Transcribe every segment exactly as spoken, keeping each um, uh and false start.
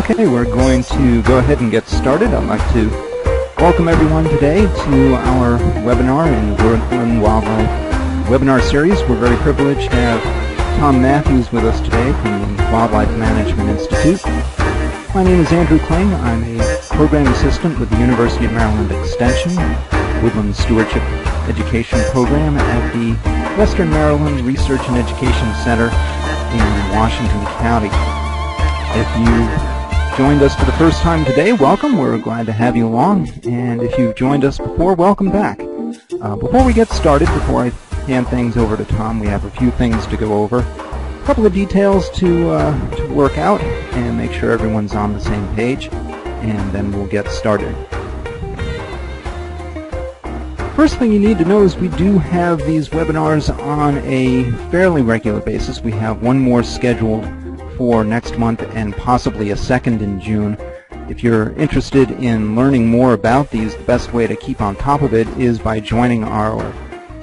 Okay, we're going to go ahead and get started. I'd like to welcome everyone today to our webinar in the Woodland Wildlife webinar series. We're very privileged to have Tom Matthews with us today from the Wildlife Management Institute. My name is Andrew Kling. I'm a program assistant with the University of Maryland Extension, Woodland Stewardship Education Program at the Western Maryland Research and Education Center in Washington County. If you joined us for the first time today, welcome. We're glad to have you along. And if you've joined us before, welcome back. Uh, before we get started, before I hand things over to Tom, we have a few things to go over. A couple of details to, uh, to work out and make sure everyone's on the same page. And then we'll get started. First thing you need to know is we do have these webinars on a fairly regular basis. We have one more scheduled for next month and possibly a second in June. If you're interested in learning more about these, the best way to keep on top of it is by joining our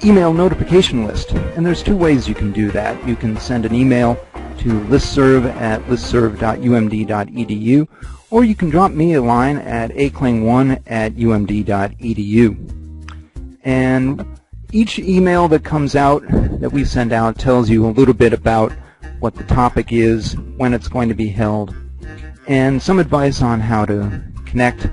email notification list. And there's two ways you can do that. You can send an email to listserv at listserv dot U M D dot E D U, or you can drop me a line at acling one at U M D dot E D U. And each email that comes out, that we send out, tells you a little bit about what the topic is, when it's going to be held, and some advice on how to connect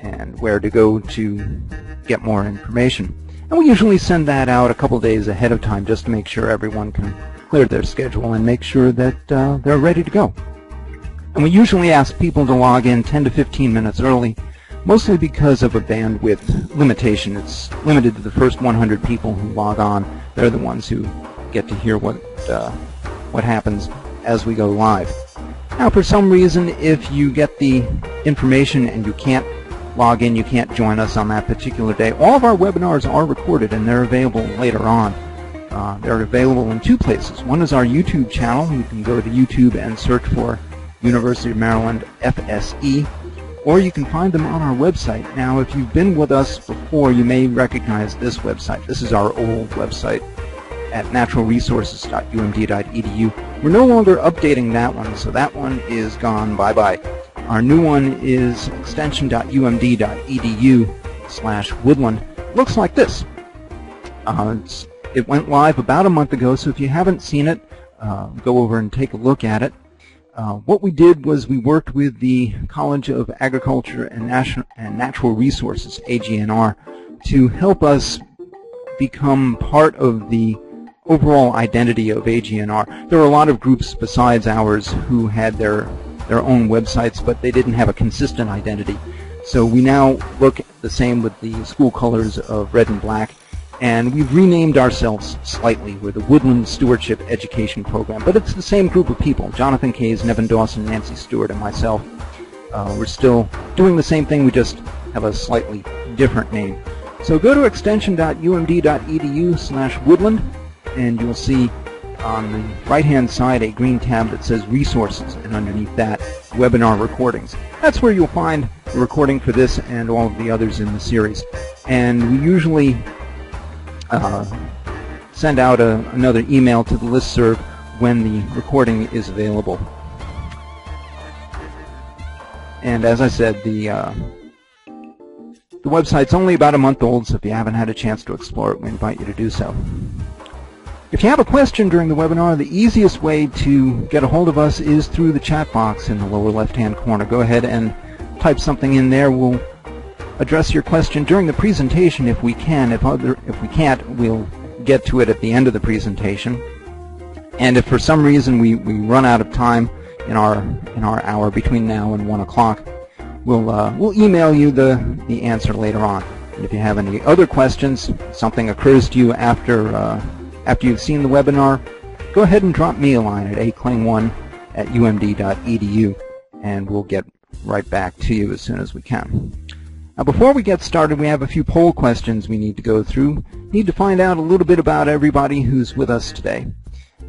and where to go to get more information. And we usually send that out a couple days ahead of time just to make sure everyone can clear their schedule and make sure that uh, they're ready to go. And we usually ask people to log in ten to fifteen minutes early, mostly because of a bandwidth limitation. It's limited to the first one hundred people who log on. They're the ones who get to hear what uh, what happens as we go live. Now, for some reason, if you get the information and you can't log in, you can't join us on that particular day, all of our webinars are recorded and they're available later on. Uh, they're available in two places. One is our YouTube channel. You can go to YouTube and search for University of Maryland F S E, or you can find them on our website. Now, if you've been with us before, you may recognize this website. This is our old website at natural resources dot U M D dot E D U. We're no longer updating that one, so that one is gone. Bye-bye. Our new one is extension dot U M D dot E D U slash woodland. Looks like this. Uh, it's, it went live about a month ago, so if you haven't seen it, uh, go over and take a look at it. Uh, what we did was we worked with the College of Agriculture and, Nation and Natural Resources, A G N R, to help us become part of the overall identity of A G N R. There were a lot of groups besides ours who had their, their own websites, but they didn't have a consistent identity. So we now look the same with the school colors of red and black, and we've renamed ourselves slightly. We're the Woodland Stewardship Education Program, but it's the same group of people: Jonathan Kays, Nevin Dawson, Nancy Stewart, and myself. Uh, we're still doing the same thing, we just have a slightly different name. So go to extension dot U M D dot E D U slash woodland, and you'll see on the right-hand side a green tab that says Resources, and underneath that, Webinar Recordings. That's where you'll find the recording for this and all of the others in the series. And we usually Uh, send out a, another email to the listserv when the recording is available. And as I said, the uh, the website's only about a month old, so if you haven't had a chance to explore it, we invite you to do so. If you have a question during the webinar, the easiest way to get a hold of us is through the chat box in the lower left-hand corner. Go ahead and type something in there. We'll address your question during the presentation if we can. If other, if we can't, we'll get to it at the end of the presentation. And if for some reason we, we run out of time in our in our hour between now and one o'clock, we'll uh, we'll email you the the answer later on. And if you have any other questions, something occurs to you after uh, after you've seen the webinar, go ahead and drop me a line at acling one at U M D dot E D U, and we'll get right back to you as soon as we can. Now, before we get started, we have a few poll questions we need to go through. We need to find out a little bit about everybody who's with us today.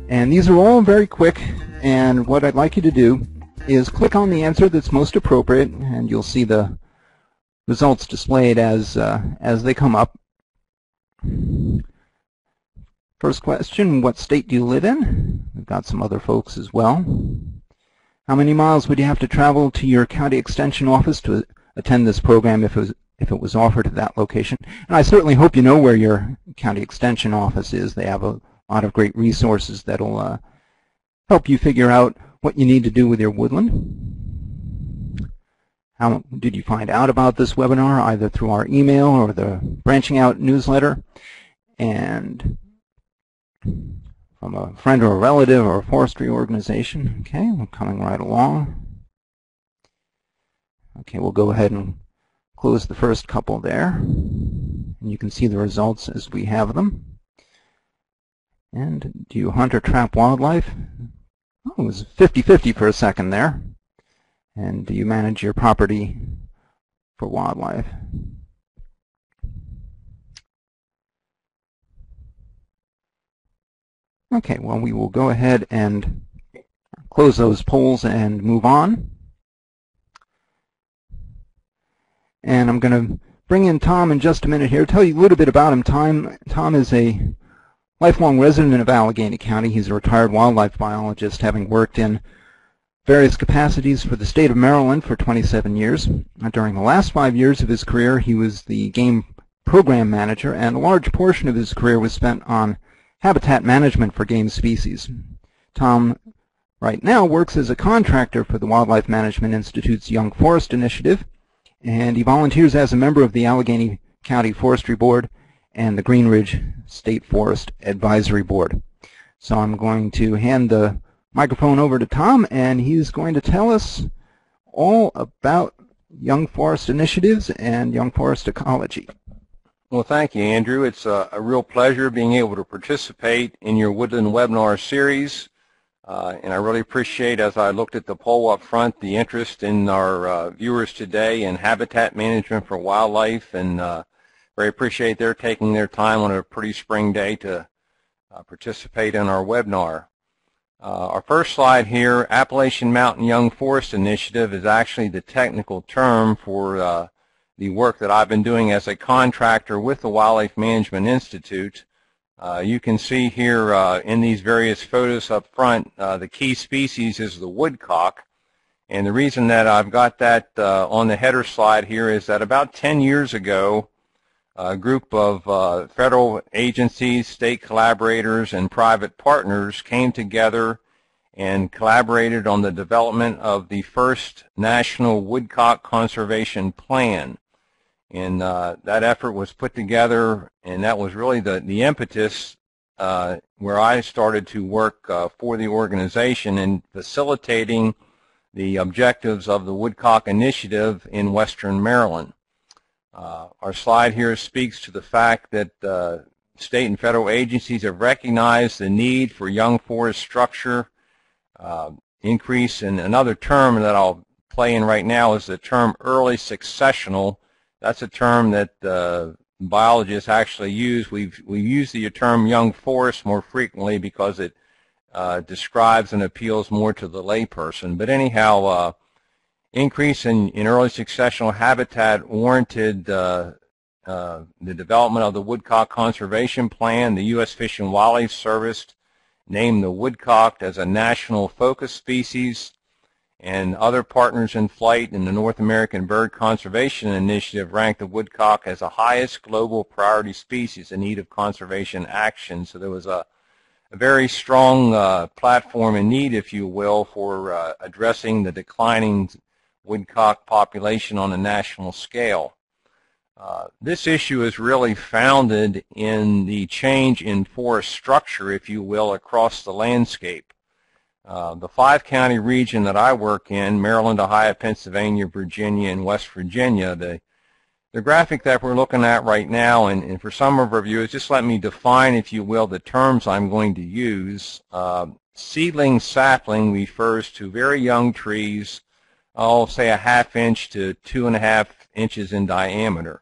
And these are all very quick, and what I'd like you to do is click on the answer that's most appropriate, and you'll see the results displayed as, uh, as they come up. First question, what state do you live in? We've got some other folks as well. How many miles would you have to travel to your county extension office to attend this program if it was, if it was offered at that location? And I certainly hope you know where your county extension office is. They have a lot of great resources that will uh, help you figure out what you need to do with your woodland. How did you find out about this webinar? Either through our email or the Branching Out newsletter, and from a friend or a relative or a forestry organization. Okay, we're coming right along. Okay, we'll go ahead and close the first couple there. And you can see the results as we have them. And do you hunt or trap wildlife? Oh, it was fifty fifty for a second there. And do you manage your property for wildlife? Okay, well, we will go ahead and close those polls and move on. And I'm going to bring in Tom in just a minute here, tell you a little bit about him. Tom, Tom is a lifelong resident of Allegheny County. He's a retired wildlife biologist, having worked in various capacities for the state of Maryland for twenty-seven years. During the last five years of his career, he was the game program manager, and a large portion of his career was spent on habitat management for game species. Tom right now works as a contractor for the Wildlife Management Institute's Young Forest Initiative, and he volunteers as a member of the Allegheny County Forestry Board and the Green Ridge State Forest Advisory Board. So I'm going to hand the microphone over to Tom, and he's going to tell us all about Young Forest Initiatives and Young Forest Ecology. Well, thank you, Andrew. It's a, a real pleasure being able to participate in your Woodland webinar series, uh, and I really appreciate, as I looked at the poll up front, the interest in our uh, viewers today in habitat management for wildlife, and uh, very appreciate their taking their time on a pretty spring day to uh, participate in our webinar. Uh, our first slide here, Appalachian Mountain Young Forest Initiative, is actually the technical term for uh, the work that I've been doing as a contractor with the Wildlife Management Institute. Uh, you can see here uh, in these various photos up front, uh, the key species is the woodcock. And the reason that I've got that uh, on the header slide here is that about ten years ago, a group of uh, federal agencies, state collaborators, and private partners came together and collaborated on the development of the first National Woodcock Conservation Plan. And uh, that effort was put together, and that was really the, the impetus uh, where I started to work uh, for the organization in facilitating the objectives of the Woodcock Initiative in Western Maryland. Uh, our slide here speaks to the fact that uh, state and federal agencies have recognized the need for young forest structure uh, increase, and another term that I'll play in right now is the term early successional. That's a term that uh, biologists actually use. We've, we use the term young forest more frequently because it uh, describes and appeals more to the layperson. But anyhow, uh, increase in, in early successional habitat warranted uh, uh, the development of the Woodcock Conservation Plan. The U S Fish and Wildlife Service named the woodcock as a national focus species, and other Partners in Flight in the North American Bird Conservation Initiative ranked the woodcock as the highest global priority species in need of conservation action. So there was a, a very strong uh, platform in need, if you will, for uh, addressing the declining woodcock population on a national scale. Uh, this issue is really founded in the change in forest structure, if you will, across the landscape. Uh, the five-county region that I work in, Maryland, Ohio, Pennsylvania, Virginia, and West Virginia, the, the graphic that we're looking at right now, and, and for some of our viewers, just let me define, if you will, the terms I'm going to use. Uh, seedling sapling refers to very young trees, oh, say a half inch to two and a half inches in diameter.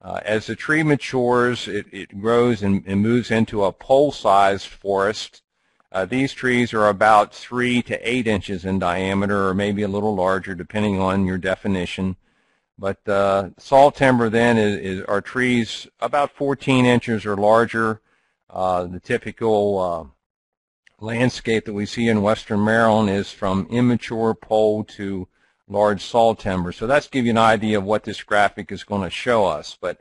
Uh, as the tree matures, it, it grows and, and moves into a pole-sized forest. Uh, these trees are about three to eight inches in diameter, or maybe a little larger, depending on your definition. But uh, saw timber then is, is are trees about fourteen inches or larger. Uh, the typical uh, landscape that we see in Western Maryland is from immature pole to large saw timber. So that's give you an idea of what this graphic is going to show us. But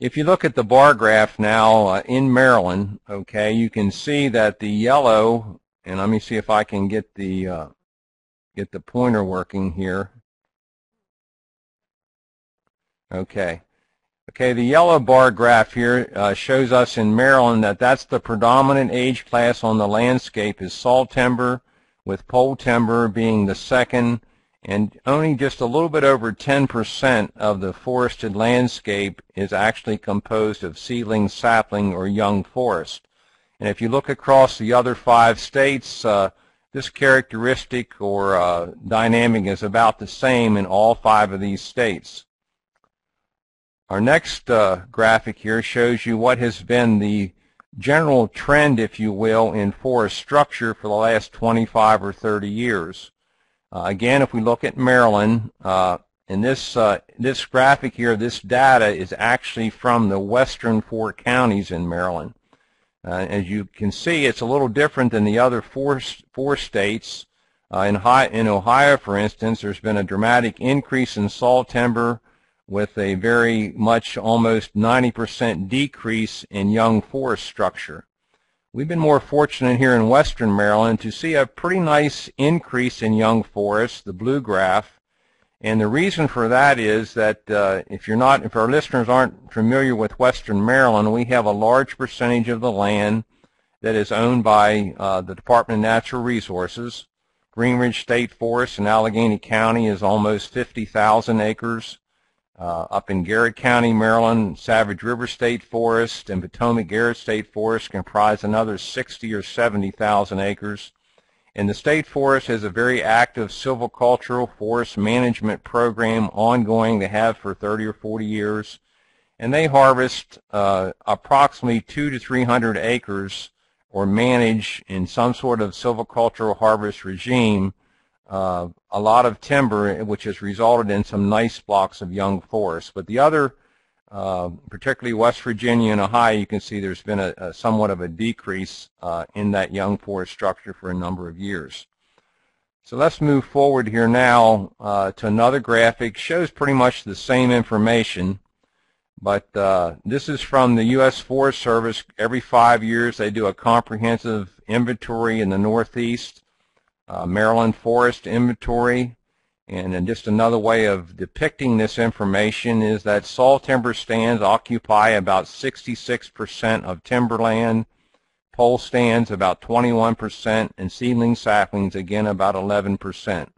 if you look at the bar graph now uh, in Maryland, okay, you can see that the yellow, and let me see if I can get the uh, get the pointer working here. Okay. Okay, the yellow bar graph here uh, shows us in Maryland that that's the predominant age class on the landscape is saw timber, with pole timber being the second, and only just a little bit over ten percent of the forested landscape is actually composed of seedling, sapling, or young forest. And if you look across the other five states, uh, this characteristic or uh, dynamic is about the same in all five of these states. Our next uh, graphic here shows you what has been the general trend, if you will, in forest structure for the last twenty-five or thirty years. Uh, again, if we look at Maryland, uh, and this, uh, this graphic here, this data is actually from the western four counties in Maryland. Uh, as you can see, it's a little different than the other four, four states. Uh, in, high, in Ohio, for instance, there's been a dramatic increase in saw timber, with a very much almost ninety percent decrease in young forest structure. We've been more fortunate here in Western Maryland to see a pretty nice increase in young forests, the blue graph, and the reason for that is that uh, if you're not, if our listeners aren't familiar with Western Maryland, we have a large percentage of the land that is owned by uh, the Department of Natural Resources. Green Ridge State Forest in Allegany County is almost fifty thousand acres. Uh, up in Garrett County, Maryland, Savage River State Forest and Potomac Garrett State Forest comprise another sixty or seventy thousand acres. And the State Forest has a very active silvicultural forest management program ongoing, they have for thirty or forty years. And they harvest uh, approximately two to three hundred acres or manage in some sort of silvicultural harvest regime Uh, a lot of timber, which has resulted in some nice blocks of young forest. But the other, uh, particularly West Virginia and Ohio, you can see there's been a, a somewhat of a decrease uh, in that young forest structure for a number of years. So let's move forward here now uh, to another graphic. Shows pretty much the same information, but uh, this is from the U S Forest Service. Every five years they do a comprehensive inventory in the Northeast. Uh, Maryland Forest Inventory, and, and just another way of depicting this information is that saw timber stands occupy about sixty-six percent of timberland, pole stands about twenty-one percent, and seedling saplings again about eleven percent.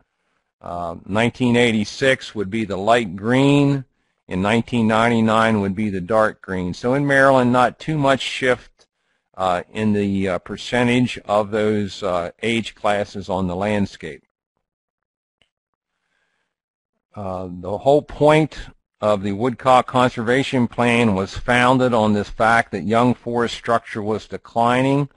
Uh, nineteen eighty-six would be the light green, and nineteen ninety-nine would be the dark green. So in Maryland, not too much shift Uh, in the uh, percentage of those uh, age classes on the landscape. Uh, the whole point of the Woodcock Conservation Plan was founded on this fact that young forest structure was declining.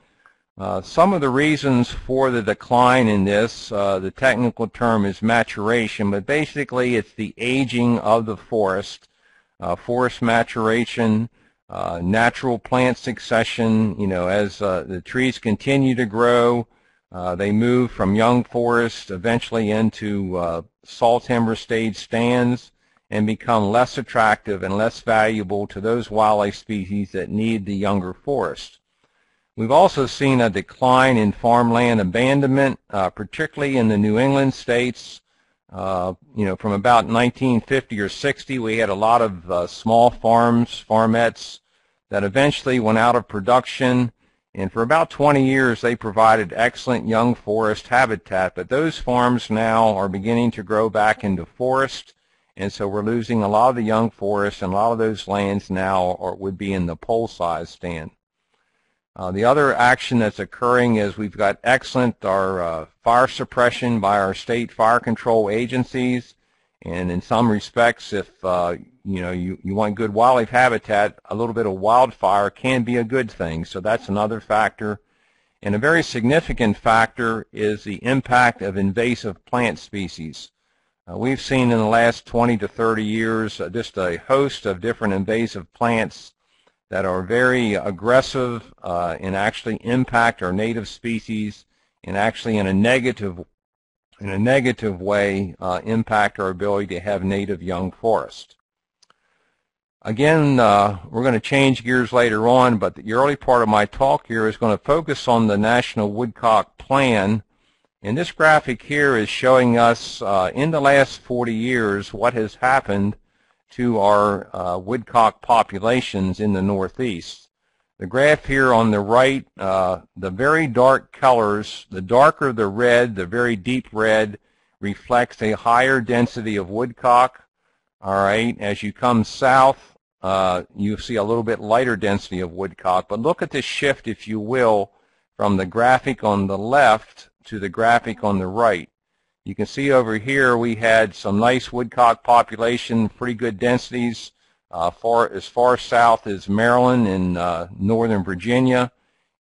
Uh, some of the reasons for the decline in this, uh, the technical term is maturation, but basically it's the aging of the forest, uh, forest maturation, Uh, natural plant succession. You know, as uh, the trees continue to grow, uh, they move from young forest eventually into uh, saw timber stage stands and become less attractive and less valuable to those wildlife species that need the younger forest. We've also seen a decline in farmland abandonment, uh, particularly in the New England states. Uh, you know, from about nineteen fifty or sixty, we had a lot of uh, small farms, farmettes, that eventually went out of production, and for about twenty years they provided excellent young forest habitat, but those farms now are beginning to grow back into forest, and so we're losing a lot of the young forest, and a lot of those lands now are, would be in the pole size stand. Uh, the other action that's occurring is we've got excellent our uh, fire suppression by our state fire control agencies, and in some respects, if uh, you know you, you want good wildlife habitat, a little bit of wildfire can be a good thing. So that's another factor, and a very significant factor is the impact of invasive plant species. Uh, we've seen in the last twenty to thirty years uh, just a host of different invasive plants that are very aggressive uh, and actually impact our native species, and actually in a negative in a negative way uh, impact our ability to have native young forest. Again, uh, we're going to change gears later on, but the early part of my talk here is going to focus on the National Woodcock Plan. And this graphic here is showing us uh, in the last forty years what has happened to our uh, woodcock populations in the Northeast. The graph here on the right, uh, the very dark colors, the darker the red, the very deep red, reflects a higher density of woodcock. All right, as you come south, uh, you see a little bit lighter density of woodcock. But look at this shift, if you will, from the graphic on the left to the graphic on the right. You can see over here we had some nice woodcock population, pretty good densities, uh, far, as far south as Maryland and uh, northern Virginia.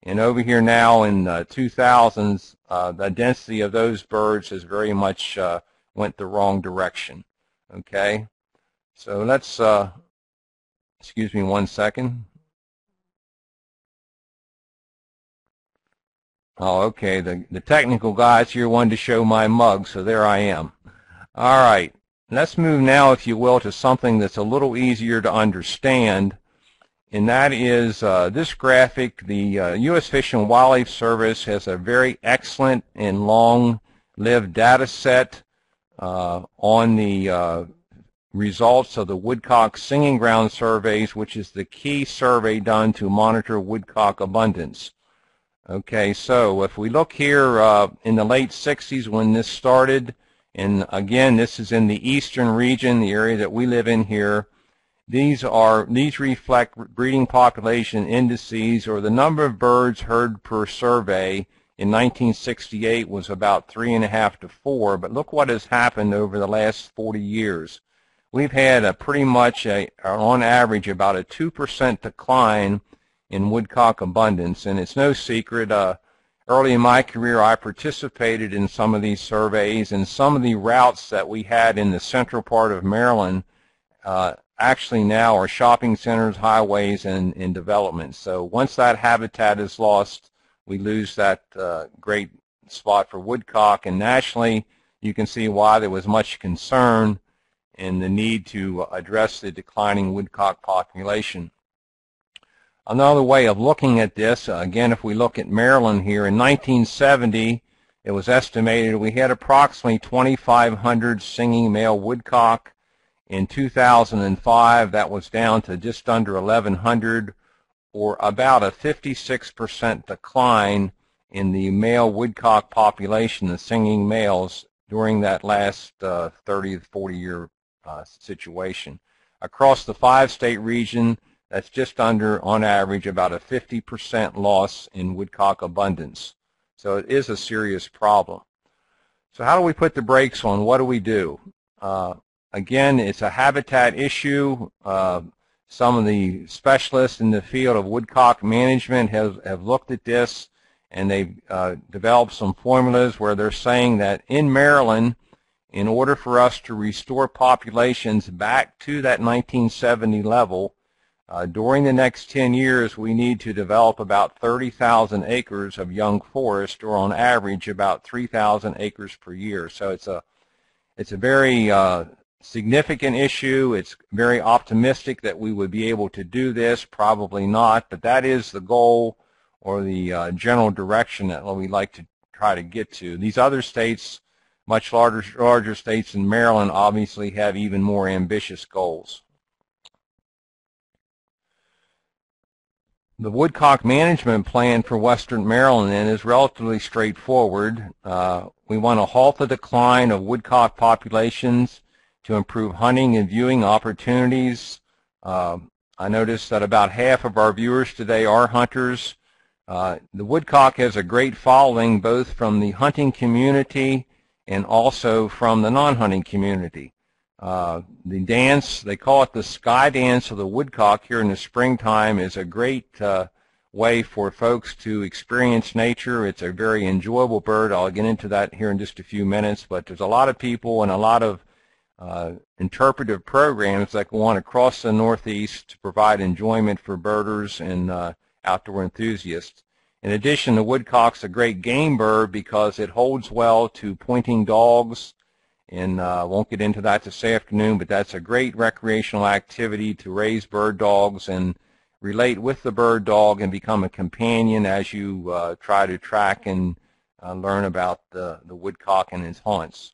And over here now in the two thousands, uh, the density of those birds has very much uh, went the wrong direction, okay? So let's, uh, excuse me one second. Oh, okay, the, the technical guys here wanted to show my mug, so there I am. All right, let's move now, if you will, to something that's a little easier to understand, and that is uh, this graphic. The uh, U S Fish and Wildlife Service has a very excellent and long-lived data set uh, on the uh, results of the woodcock singing ground surveys, which is the key survey done to monitor woodcock abundance. Okay, so if we look here uh, in the late sixties when this started, and again this is in the eastern region, the area that we live in here, these are these reflect breeding population indices, or the number of birds heard per survey in nineteen sixty-eight was about three and a half to four. But look what has happened over the last forty years. We've had a pretty much, a, on average, about a two percent decline in woodcock abundance. And it's no secret, uh, early in my career I participated in some of these surveys, and some of the routes that we had in the central part of Maryland uh, actually now are shopping centers, highways, and, and development. So once that habitat is lost, we lose that uh, great spot for woodcock. And nationally, you can see why there was much concern and the need to address the declining woodcock population. Another way of looking at this, again, if we look at Maryland here, in nineteen seventy, it was estimated we had approximately twenty-five hundred singing male woodcock. In two thousand five, that was down to just under eleven hundred, or about a fifty-six percent decline in the male woodcock population, the singing males, during that last uh, thirty to forty year uh, situation. Across the five-state region, that's just under, on average, about a fifty percent loss in woodcock abundance. So it is a serious problem. So how do we put the brakes on? What do we do? Uh, again, it's a habitat issue. Uh, some of the specialists in the field of woodcock management have, have looked at this, and they've uh, developed some formulas where they're saying that in Maryland, in order for us to restore populations back to that nineteen seventy level, uh, during the next ten years, we need to develop about thirty thousand acres of young forest, or on average about three thousand acres per year. So it's a, it's a very uh, significant issue. It's very optimistic that we would be able to do this. Probably not, but that is the goal, or the uh, general direction that we like to try to get to. These other states, much larger, larger states than Maryland, obviously have even more ambitious goals. The Woodcock Management Plan for Western Maryland then is relatively straightforward. Uh, we want to halt the decline of woodcock populations to improve hunting and viewing opportunities. Uh, I noticed that about half of our viewers today are hunters. Uh, the woodcock has a great following, both from the hunting community and also from the non-hunting community. Uh, the dance, they call it the sky dance of the woodcock here in the springtime, is a great uh, way for folks to experience nature. It's a very enjoyable bird. I'll get into that here in just a few minutes, but there's a lot of people and a lot of uh, interpretive programs that go on across the Northeast to provide enjoyment for birders and uh, outdoor enthusiasts. In addition, the woodcock's a great game bird because it holds well to pointing dogs, and I uh, won't get into that this afternoon, but that's a great recreational activity to raise bird dogs and relate with the bird dog and become a companion as you uh, try to track and uh, learn about the, the woodcock and his haunts.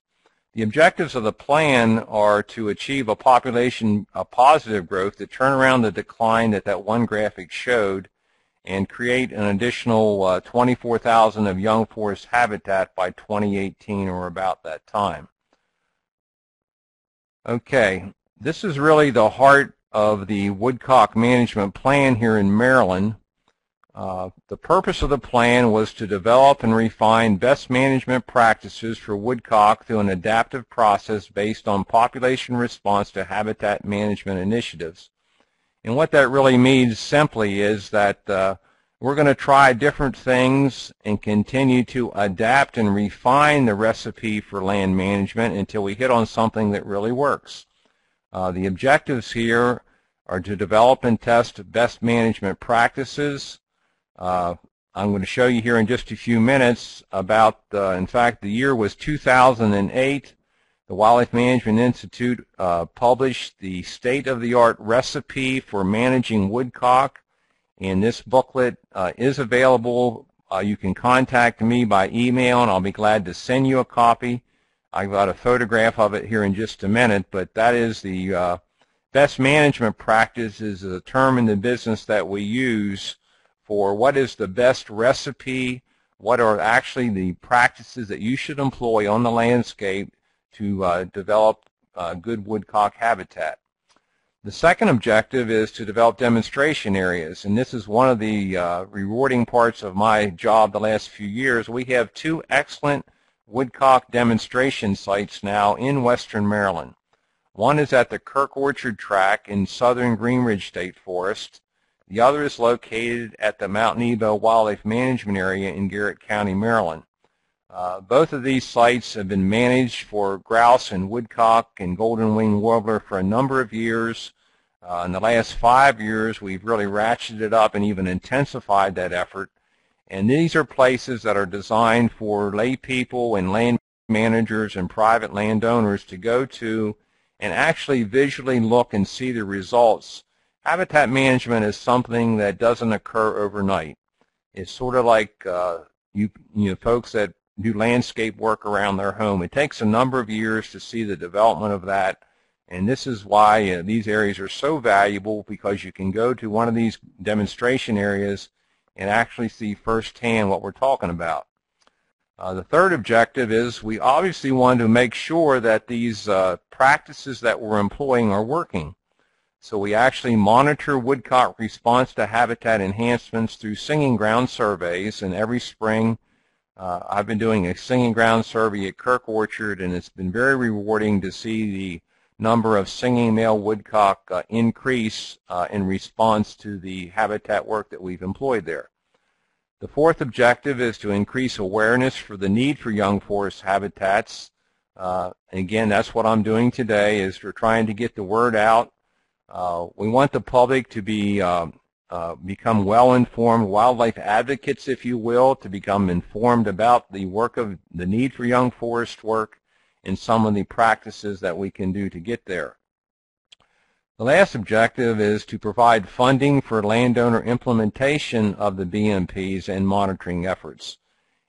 The objectives of the plan are to achieve a population a positive growth, to turn around the decline that that one graphic showed, and create an additional uh, twenty-four thousand of young forest habitat by twenty eighteen or about that time. Okay, this is really the heart of the Woodcock Management Plan here in Maryland. Uh, the purpose of the plan was to develop and refine best management practices for woodcock through an adaptive process based on population response to habitat management initiatives. And what that really means simply is that uh, we're going to try different things and continue to adapt and refine the recipe for land management until we hit on something that really works. Uh, the objectives here are to develop and test best management practices. Uh, I'm going to show you here in just a few minutes about, uh, in fact, the year was two thousand eight. The Wildlife Management Institute uh, published the state-of-the-art recipe for managing woodcock, and this booklet uh, is available. Uh, you can contact me by email, and I'll be glad to send you a copy. I've got a photograph of it here in just a minute, but that is the uh, best management practice is the term in the business that we use for what is the best recipe, what are actually the practices that you should employ on the landscape to uh, develop uh, good woodcock habitat. The second objective is to develop demonstration areas, and this is one of the uh, rewarding parts of my job the last few years. We have two excellent woodcock demonstration sites now in Western Maryland. One is at the Kirk Orchard Track in southern Green Ridge State Forest. The other is located at the Mount Nebo Wildlife Management Area in Garrett County, Maryland. Uh, both of these sites have been managed for grouse and woodcock and golden-winged warbler for a number of years. Uh, in the last five years, we've really ratcheted it up and even intensified that effort. And these are places that are designed for lay people and land managers and private landowners to go to and actually visually look and see the results. Habitat management is something that doesn't occur overnight. It's sort of like uh, you, you know, folks that do landscape work around their home. It takes a number of years to see the development of that, and this is why uh, these areas are so valuable, because you can go to one of these demonstration areas and actually see firsthand what we're talking about. Uh, the third objective is we obviously want to make sure that these uh, practices that we're employing are working. So we actually monitor woodcock response to habitat enhancements through singing ground surveys, and every spring Uh, I've been doing a singing ground survey at Kirk Orchard, and it's been very rewarding to see the number of singing male woodcock uh, increase uh, in response to the habitat work that we've employed there. The fourth objective is to increase awareness for the need for young forest habitats. Uh, again, that's what I'm doing today, is we're trying to get the word out. Uh, we want the public to be uh, Uh, become well-informed wildlife advocates, if you will, to become informed about the work of the need for young forest work and some of the practices that we can do to get there. The last objective is to provide funding for landowner implementation of the B M Ps and monitoring efforts.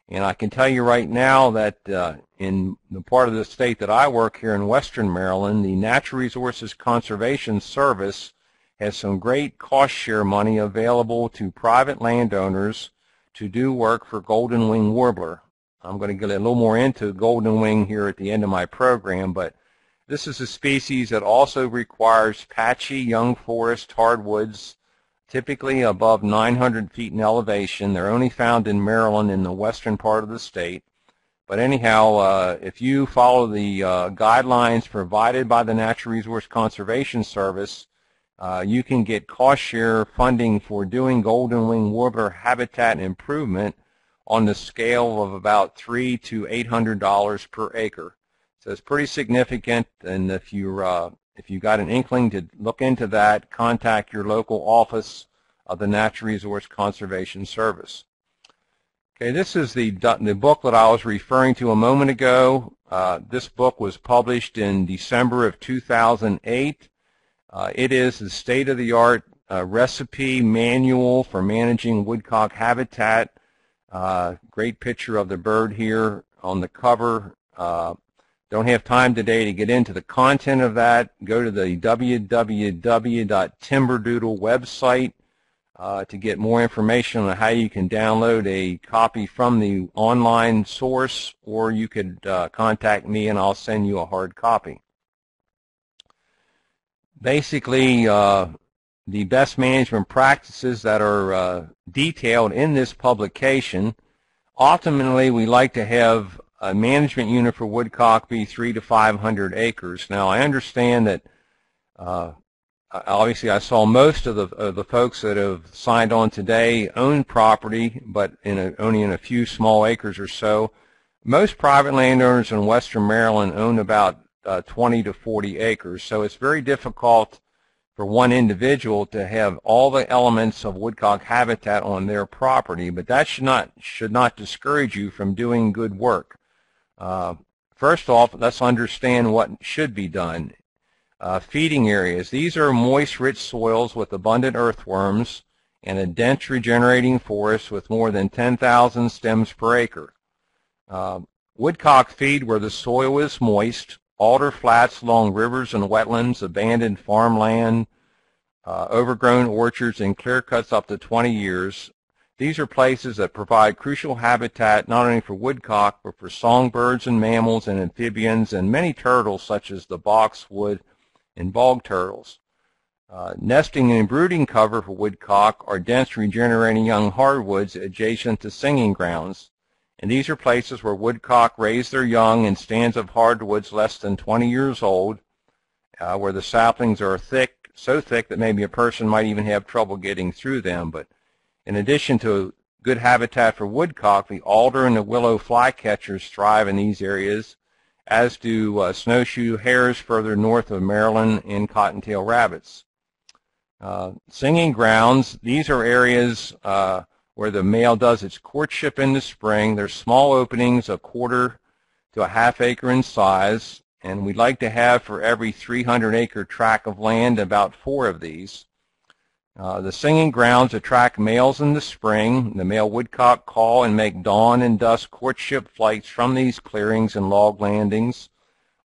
And I can tell you right now that uh, in the part of the state that I work here in Western Maryland, the Natural Resources Conservation Service has some great cost share money available to private landowners to do work for golden-winged warbler. I'm going to get a little more into golden wing here at the end of my program, but this is a species that also requires patchy young forest hardwoods, typically above nine hundred feet in elevation. They're only found in Maryland in the western part of the state. But anyhow, uh, if you follow the uh, guidelines provided by the Natural Resource Conservation Service, Uh, you can get cost share funding for doing golden-winged warbler habitat improvement on the scale of about three to eight hundred dollars per acre. So it's pretty significant, and if you uh, if you got an inkling to look into that, contact your local office of the Natural Resources Conservation Service. Okay, this is the, the book that I was referring to a moment ago. Uh, this book was published in December of two thousand eight. Uh, it is the state-of-the-art uh, recipe manual for managing woodcock habitat. Uh, great picture of the bird here on the cover. Uh, don't have time today to get into the content of that. Go to the w w w dot timberdoodle website uh, to get more information on how you can download a copy from the online source, or you could uh, contact me and I'll send you a hard copy. Basically, uh, the best management practices that are uh, detailed in this publication. Ultimately, we like to have a management unit for woodcock be three to five hundred acres. Now, I understand that uh, obviously I saw most of the of the folks that have signed on today own property, but in a, only in a few small acres or so. Most private landowners in Western Maryland own about Uh, twenty to forty acres, so it's very difficult for one individual to have all the elements of woodcock habitat on their property, but that should not should not discourage you from doing good work. Uh, first off, let's understand what should be done. Uh, feeding areas. These are moist, rich soils with abundant earthworms and a dense regenerating forest with more than ten thousand stems per acre. Uh, woodcock feed where the soil is moist. Alder flats along rivers and wetlands, abandoned farmland, uh, overgrown orchards, and clear cuts up to twenty years. These are places that provide crucial habitat not only for woodcock, but for songbirds and mammals and amphibians and many turtles such as the boxwood and bog turtles. Uh, nesting and brooding cover for woodcock are dense regenerating young hardwoods adjacent to singing grounds. And these are places where woodcock raise their young in stands of hardwoods less than twenty years old, uh, where the saplings are thick, so thick that maybe a person might even have trouble getting through them. But in addition to good habitat for woodcock, the alder and the willow flycatchers thrive in these areas, as do uh, snowshoe hares further north of Maryland and cottontail rabbits. Uh, singing grounds, these are areas uh, where the male does its courtship in the spring. There's small openings, a quarter to a half acre in size, and we'd like to have for every three hundred acre tract of land about four of these. Uh, the singing grounds attract males in the spring. The male woodcock call and make dawn and dusk courtship flights from these clearings and log landings.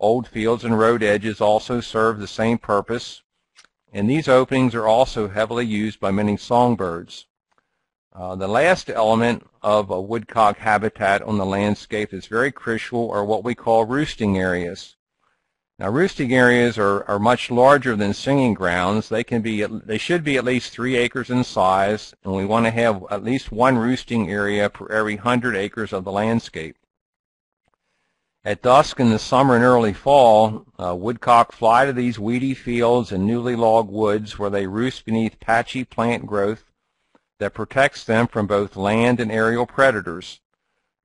Old fields and road edges also serve the same purpose, and these openings are also heavily used by many songbirds. Uh, the last element of a woodcock habitat on the landscape is very crucial, are what we call roosting areas. Now, roosting areas are, are much larger than singing grounds. They can be, they should be at least three acres in size, and we want to have at least one roosting area per every hundred acres of the landscape. At dusk in the summer and early fall, uh, woodcock fly to these weedy fields and newly logged woods where they roost beneath patchy plant growth that protects them from both land and aerial predators.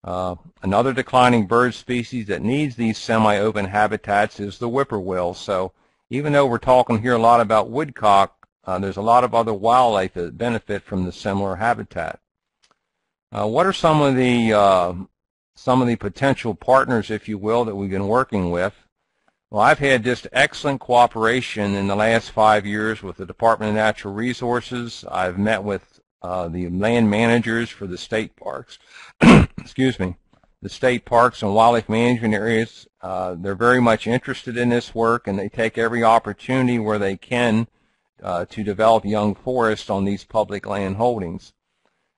Uh, another declining bird species that needs these semi-open habitats is the whippoorwill. So even though we're talking here a lot about woodcock, uh, there's a lot of other wildlife that benefit from the similar habitat. Uh, what are some of the uh, some of the potential partners, if you will, that we've been working with? Well, I've had just excellent cooperation in the last five years with the Department of Natural Resources. I've met with Uh, the land managers for the state parks, excuse me, the state parks and wildlife management areas. Uh, they're very much interested in this work, and they take every opportunity where they can uh, to develop young forests on these public land holdings.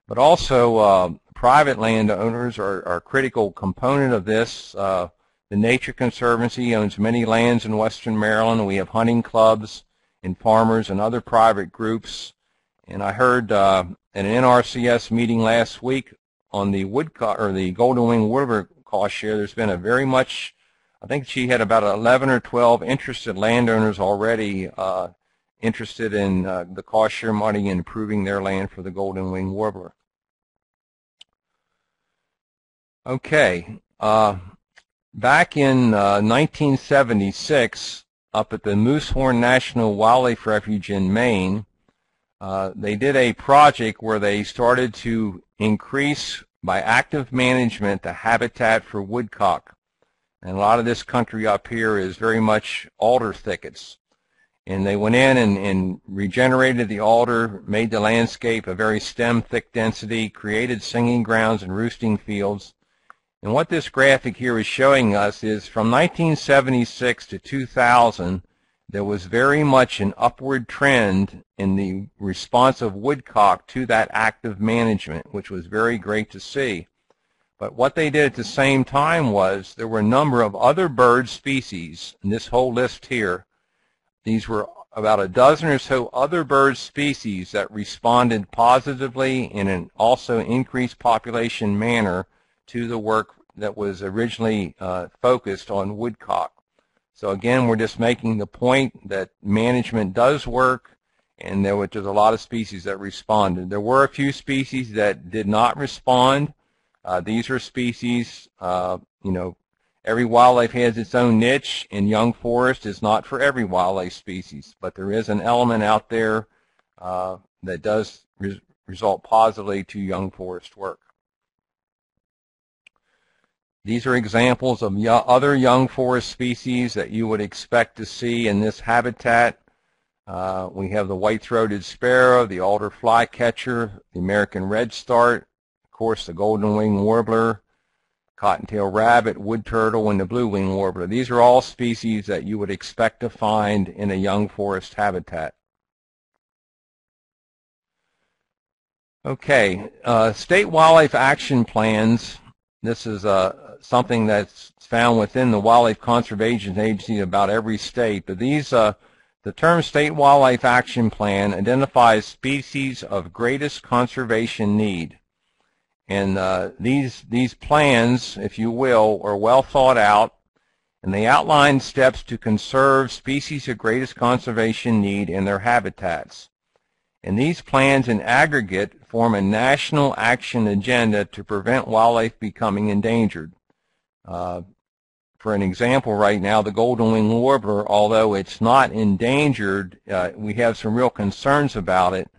But also, uh, private landowners are, are a critical component of this. Uh, the Nature Conservancy owns many lands in Western Maryland. We have hunting clubs and farmers and other private groups. And I heard uh, at an N R C S meeting last week on the woodcock or the golden-winged woodcock share, there's been a very much, I think she had about eleven or twelve interested landowners already uh, interested in uh, the cost share money and improving their land for the golden-winged warbler. Okay. Uh, Back in uh, nineteen seventy-six, up at the Moosehorn National Wildlife Refuge in Maine, uh, they did a project where they started to increase by active management the habitat for woodcock. And a lot of this country up here is very much alder thickets. And they went in and, and regenerated the alder, made the landscape a very stem thick density, created singing grounds and roosting fields. And what this graphic here is showing us is from nineteen seventy-six to two thousand, there was very much an upward trend in the response of woodcock to that active management, which was very great to see. But what they did at the same time was there were a number of other bird species, and this whole list here, these were about a dozen or so other bird species that responded positively in an also increased population manner to the work that was originally uh, focused on woodcock. So again, we're just making the point that management does work, and there was just a lot of species that responded. There were a few species that did not respond. Uh, these are species, uh, you know, every wildlife has its own niche, and young forest is not for every wildlife species, but there is an element out there uh, that does res result positively to young forest work. These are examples of yo other young forest species that you would expect to see in this habitat. Uh, we have the white-throated sparrow, the alder flycatcher, the American redstart, of course the golden-winged warbler, cottontail rabbit, wood turtle, and the blue-winged warbler. These are all species that you would expect to find in a young forest habitat. Okay, uh, state wildlife action plans. This is uh, something that's found within the Wildlife Conservation Agency about every state. But these, uh, the term state wildlife action plan identifies species of greatest conservation need. And uh, these, these plans, if you will, are well thought out, and they outline steps to conserve species of greatest conservation need in their habitats. And these plans in aggregate form a national action agenda to prevent wildlife becoming endangered. Uh, for an example right now, the golden-winged warbler, although it's not endangered, uh, we have some real concerns about it.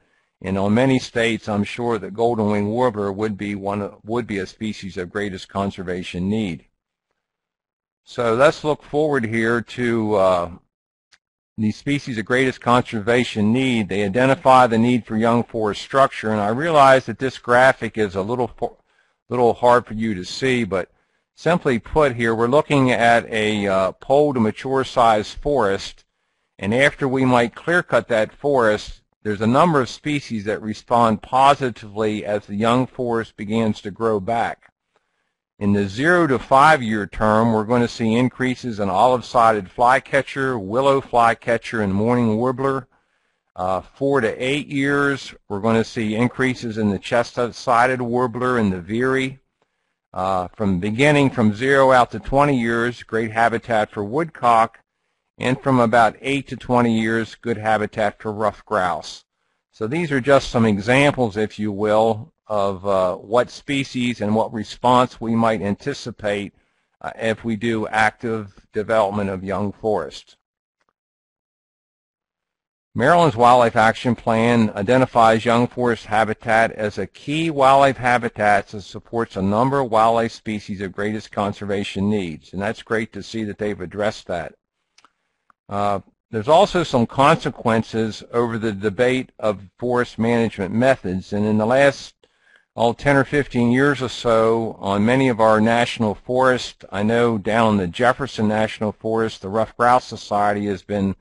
And on many states, I'm sure that golden-winged warbler would be one would be a species of greatest conservation need. So let's look forward here to uh, the species of greatest conservation need. They identify the need for young forest structure, and I realize that this graphic is a little little hard for you to see, but simply put, here we're looking at a uh, pole to mature size forest, and after we might clear cut that forest, there's a number of species that respond positively as the young forest begins to grow back. In the zero to five year term, we're going to see increases in olive-sided flycatcher, willow flycatcher, and mourning warbler. Uh, four to eight years, we're going to see increases in the chestnut-sided warbler and the veery. Uh, from beginning from zero out to twenty years, great habitat for woodcock. And from about eight to twenty years, good habitat for ruffed grouse. So these are just some examples, if you will, of uh, what species and what response we might anticipate uh, if we do active development of young forest. Maryland's Wildlife Action Plan identifies young forest habitat as a key wildlife habitat that supports a number of wildlife species of greatest conservation needs. And that's great to see that they've addressed that. Uh, there's also some consequences over the debate of forest management methods, and in the last all ten or fifteen years or so, on many of our national forests, I know down in the Jefferson National Forest, the Ruffed Grouse Society has been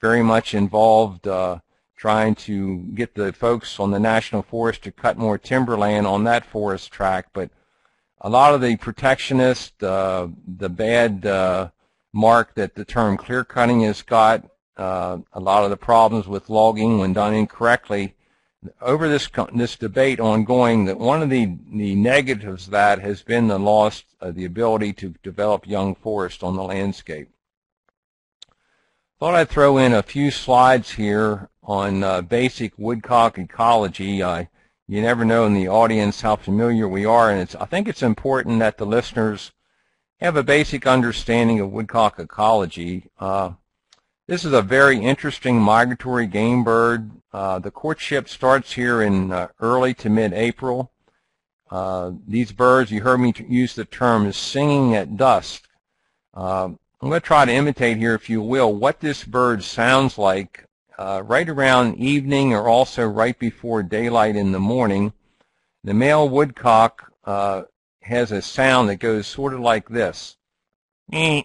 very much involved uh, trying to get the folks on the national forest to cut more timberland on that forest tract. But a lot of the protectionist, uh, the bad uh, mark that the term clear cutting has got, uh, a lot of the problems with logging when done incorrectly. Over this this debate ongoing, that one of the the negatives of that has been the loss of the ability to develop young forest on the landscape. Thought I'd throw in a few slides here on uh, basic woodcock ecology. Uh, you never know in the audience how familiar we are, and it's I think it's important that the listeners have a basic understanding of woodcock ecology. Uh, this is a very interesting migratory game bird. Uh, the courtship starts here in uh, early to mid-April. Uh, these birds, you heard me use the term, is singing at dusk. Uh, I'm going to try to imitate here, if you will, what this bird sounds like uh, right around evening or also right before daylight in the morning. The male woodcock uh, has a sound that goes sort of like this. They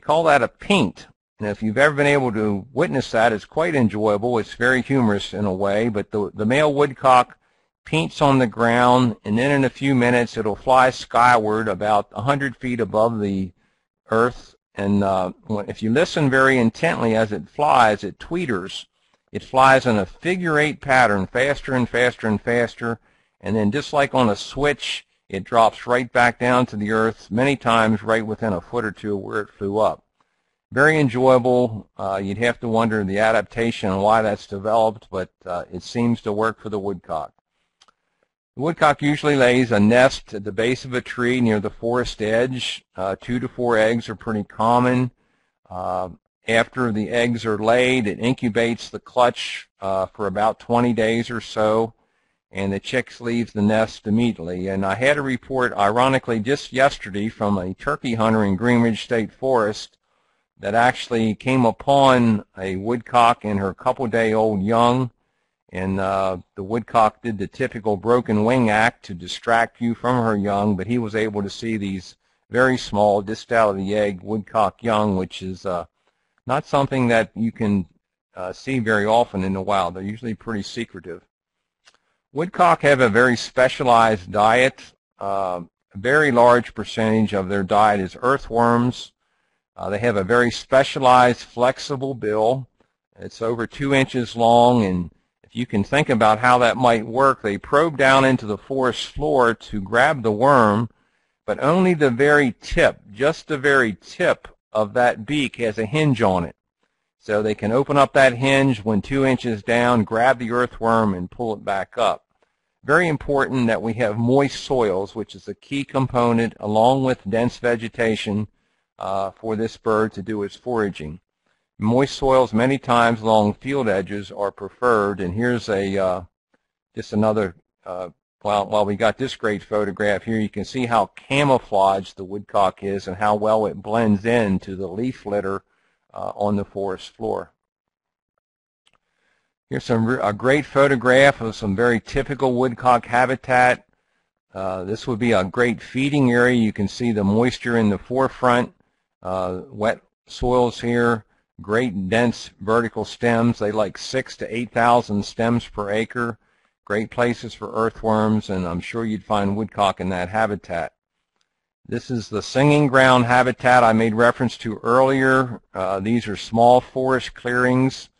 call that a peent. And if you've ever been able to witness that, it's quite enjoyable. It's very humorous in a way, but the, the male woodcock paints on the ground, and then in a few minutes it'll fly skyward about one hundred feet above the earth. And uh, if you listen very intently as it flies, it tweeters. It flies in a figure eight pattern, faster and faster and faster, and then just like on a switch, it drops right back down to the earth, many times right within a foot or two of where it flew up. Very enjoyable. Uh, you'd have to wonder the adaptation and why that's developed, but uh, it seems to work for the woodcock. The woodcock usually lays a nest at the base of a tree near the forest edge. Uh, two to four eggs are pretty common. Uh, after the eggs are laid, it incubates the clutch uh, for about twenty days or so, and the chicks leave the nest immediately. And I had a report, ironically, just yesterday from a turkey hunter in Green Ridge State Forest that actually came upon a woodcock and her couple-day-old young. And uh, the woodcock did the typical broken wing act to distract you from her young, but he was able to see these very small, just out of the egg woodcock young, which is uh, not something that you can uh, see very often in the wild. They're usually pretty secretive. Woodcock have a very specialized diet. Uh, a very large percentage of their diet is earthworms. Uh, they have a very specialized, flexible bill. It's over two inches long, and you can think about how that might work. They probe down into the forest floor to grab the worm, but only the very tip, just the very tip of that beak has a hinge on it. So they can open up that hinge when two inches down, grab the earthworm, and pull it back up. Very important that we have moist soils, which is a key component, along with dense vegetation, uh, for this bird to do its foraging. Moist soils many times along field edges are preferred, and here's a uh, just another, uh, while, while we got this great photograph here, you can see how camouflaged the woodcock is and how well it blends in to the leaf litter uh, on the forest floor. Here's some, a great photograph of some very typical woodcock habitat. Uh, this would be a great feeding area. You can see the moisture in the forefront, uh, wet soils here. Great dense vertical stems. They like six to eight thousand stems per acre. Great places for earthworms, and I'm sure you'd find woodcock in that habitat. This is the singing ground habitat I made reference to earlier. Uh, these are small forest clearings,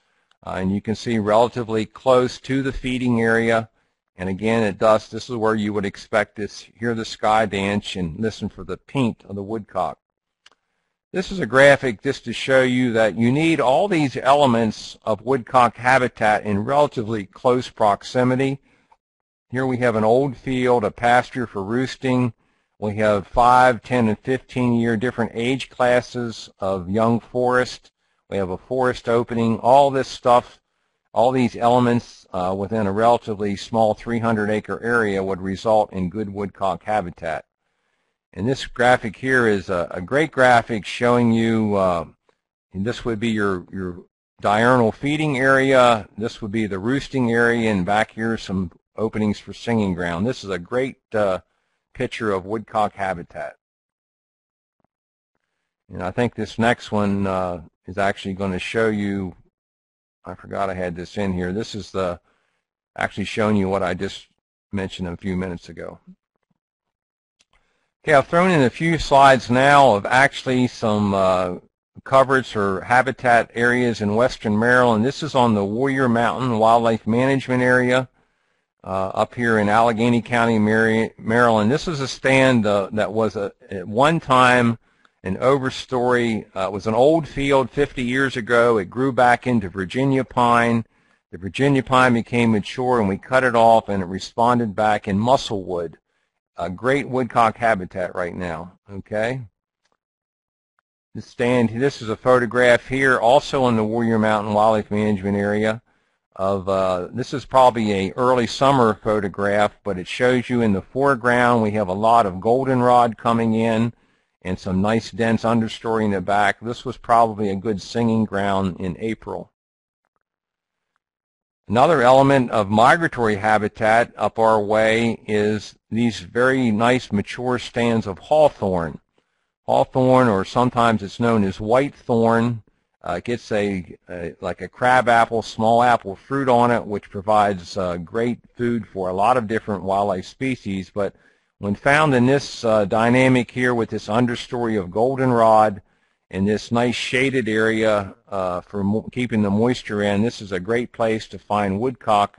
uh, and you can see relatively close to the feeding area. And again, at dusk, this is where you would expect to hear the sky dance and listen for the peent of the woodcock. This is a graphic just to show you that you need all these elements of woodcock habitat in relatively close proximity. Here we have an old field, a pasture for roosting. We have five, ten, and fifteen year different age classes of young forest. We have a forest opening. All this stuff, all these elements uh, within a relatively small three hundred acre area would result in good woodcock habitat. And this graphic here is a, a great graphic showing you, uh, and this would be your, your diurnal feeding area, this would be the roosting area, and back here some openings for singing ground. This is a great uh, picture of woodcock habitat. And I think this next one uh, is actually going to show you, I forgot I had this in here, this is the actually showing you what I just mentioned a few minutes ago. Okay, I've thrown in a few slides now of actually some uh, coverage or habitat areas in Western Maryland. This is on the Warrior Mountain Wildlife Management Area uh, up here in Allegany County, Maryland. This is a stand uh, that was a, at one time an overstory. Uh, it was an old field fifty years ago. It grew back into Virginia pine. The Virginia pine became mature, and we cut it off, and it responded back in musselwood. a great woodcock habitat right now, okay? This stand, this is a photograph here also on the Warrior Mountain Wildlife Management Area of, uh, this is probably a early summer photograph, but it shows you in the foreground we have a lot of goldenrod coming in and some nice dense understory in the back. This was probably a good singing ground in April. Another element of migratory habitat up our way is these very nice mature stands of hawthorn. Hawthorn, or sometimes it's known as white thorn, uh, gets a, a like a crab apple, small apple fruit on it, which provides uh, great food for a lot of different wildlife species. But when found in this uh, dynamic here with this understory of goldenrod and this nice shaded area uh, for mo keeping the moisture in, this is a great place to find woodcock.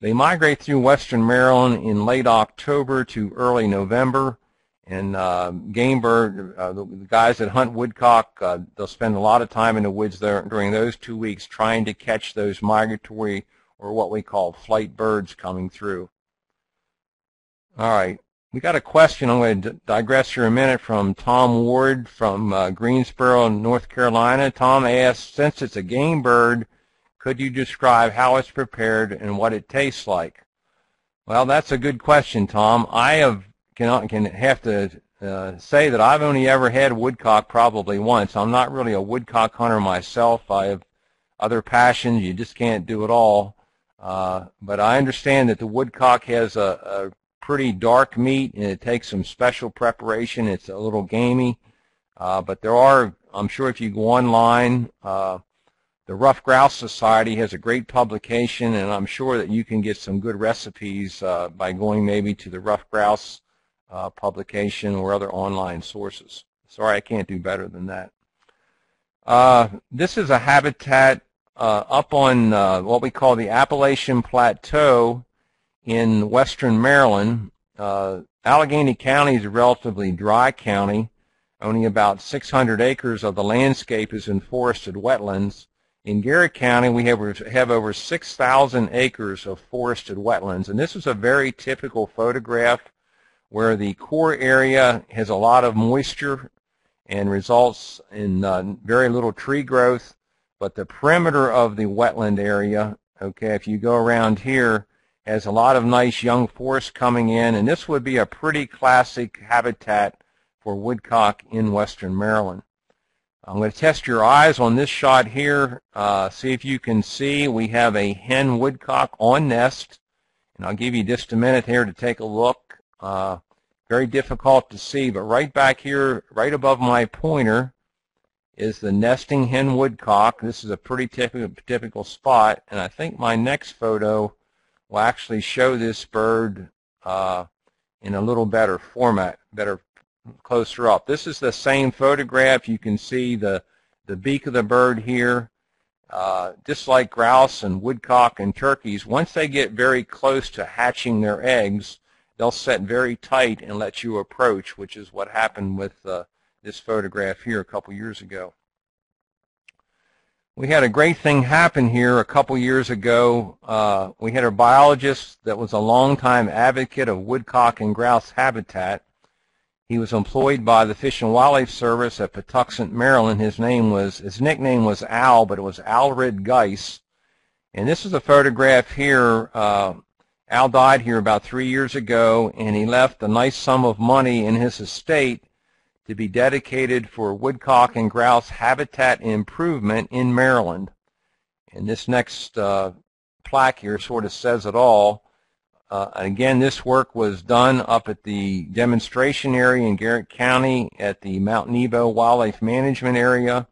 They migrate through Western Maryland in late October to early November. And uh, game bird, uh, the guys that hunt woodcock, uh, they'll spend a lot of time in the woods there during those two weeks trying to catch those migratory, or what we call flight birds, coming through. All right, we got a question. I'm going to digress here a minute from Tom Ward from uh, Greensboro, North Carolina. Tom asked, since it's a game bird, could you describe how it's prepared and what it tastes like? Well, that's a good question, Tom. I have Can, can have to uh, say that I've only ever had woodcock probably once. I'm not really a woodcock hunter myself. I have other passions. You just can't do it all. Uh, but I understand that the woodcock has a, a pretty dark meat, and it takes some special preparation. It's a little gamey. Uh, but there are, I'm sure if you go online, uh, the Ruffed Grouse Society has a great publication, and I'm sure that you can get some good recipes uh, by going maybe to the Ruffed Grouse Uh, publication or other online sources. Sorry, I can't do better than that. Uh, this is a habitat uh, up on uh, what we call the Appalachian Plateau in Western Maryland. Uh, Allegany County is a relatively dry county. Only about six hundred acres of the landscape is in forested wetlands. In Garrett County, we have, have over six thousand acres of forested wetlands, and this is a very typical photograph where the core area has a lot of moisture and results in uh, very little tree growth, but the perimeter of the wetland area, okay, if you go around here, has a lot of nice young forest coming in, and this would be a pretty classic habitat for woodcock in Western Maryland. I'm going to test your eyes on this shot here, uh, see if you can see we have a hen woodcock on nest, and I'll give you just a minute here to take a look. Uh, very difficult to see, but right back here, right above my pointer, is the nesting hen woodcock. This is a pretty typical, typical spot, and I think my next photo will actually show this bird uh, in a little better format, better closer up. This is the same photograph. You can see the, the beak of the bird here. Uh, just like grouse and woodcock and turkeys, once they get very close to hatching their eggs, they'll set very tight and let you approach, which is what happened with uh, this photograph here a couple years ago. We had a great thing happen here a couple years ago. Uh, we had a biologist that was a longtime advocate of woodcock and grouse habitat. He was employed by the Fish and Wildlife Service at Patuxent, Maryland. His name was, his nickname was Al, but it was Alred Geis. And this is a photograph here. Uh, Al died here about three years ago, and he left a nice sum of money in his estate to be dedicated for woodcock and grouse habitat improvement in Maryland. And this next uh, plaque here sort of says it all. Uh, again, this work was done up at the demonstration area in Garrett County at the Mount Nebo Wildlife Management Area,